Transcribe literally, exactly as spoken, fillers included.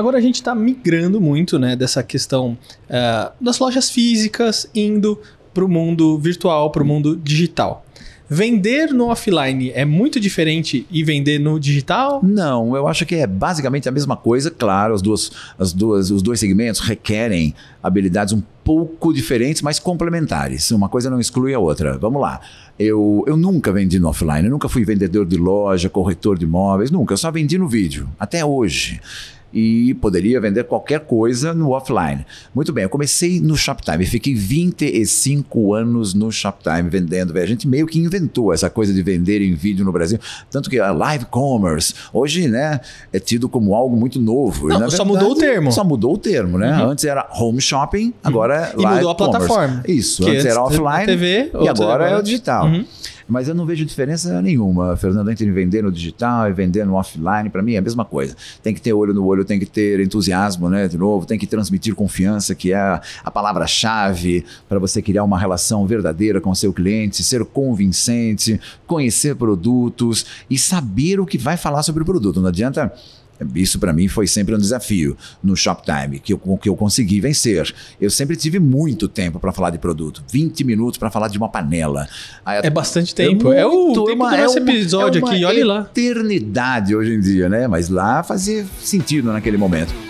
Agora a gente está migrando muito, né, dessa questão uh, das lojas físicas indo para o mundo virtual, para o mundo digital. Vender no offline é muito diferente e vender no digital? Não, eu acho que é basicamente a mesma coisa. Claro, as duas, as duas, os dois segmentos requerem habilidades um pouco diferentes, mas complementares. Uma coisa não exclui a outra. Vamos lá. Eu, eu nunca vendi no offline. Eu nunca fui vendedor de loja, corretor de imóveis. Nunca. Eu só vendi no vídeo. Até hoje. E poderia vender qualquer coisa no offline. Muito bem, eu comecei no Shoptime, fiquei vinte e cinco anos no Shoptime vendendo. A gente meio que inventou essa coisa de vender em vídeo no Brasil, tanto que a live commerce, hoje, né, é tido como algo muito novo. Não, e, só verdade, mudou o termo. Só mudou o termo, né? Uhum. Antes era home shopping, agora uhum. é live commerce. E mudou a plataforma. Isso, antes, antes era offline T V, e agora é o digital. Uhum. Mas eu não vejo diferença nenhuma, Fernando, entre vender no digital e vender no offline. Para mim é a mesma coisa. Tem que ter olho no olho, tem que ter entusiasmo, né? De novo, tem que transmitir confiança, que é a palavra-chave para você criar uma relação verdadeira com o seu cliente, ser convincente, conhecer produtos e saber o que vai falar sobre o produto. Não adianta... Isso para mim foi sempre um desafio no Shoptime, que eu, que eu consegui vencer. Eu sempre tive muito tempo para falar de produto. vinte minutos para falar de uma panela. Aí, é bastante tempo. É, muito, é o tempo uma, do nosso é uma, episódio é uma aqui, olha lá. Eternidade hoje em dia, né? Mas lá fazia sentido naquele momento.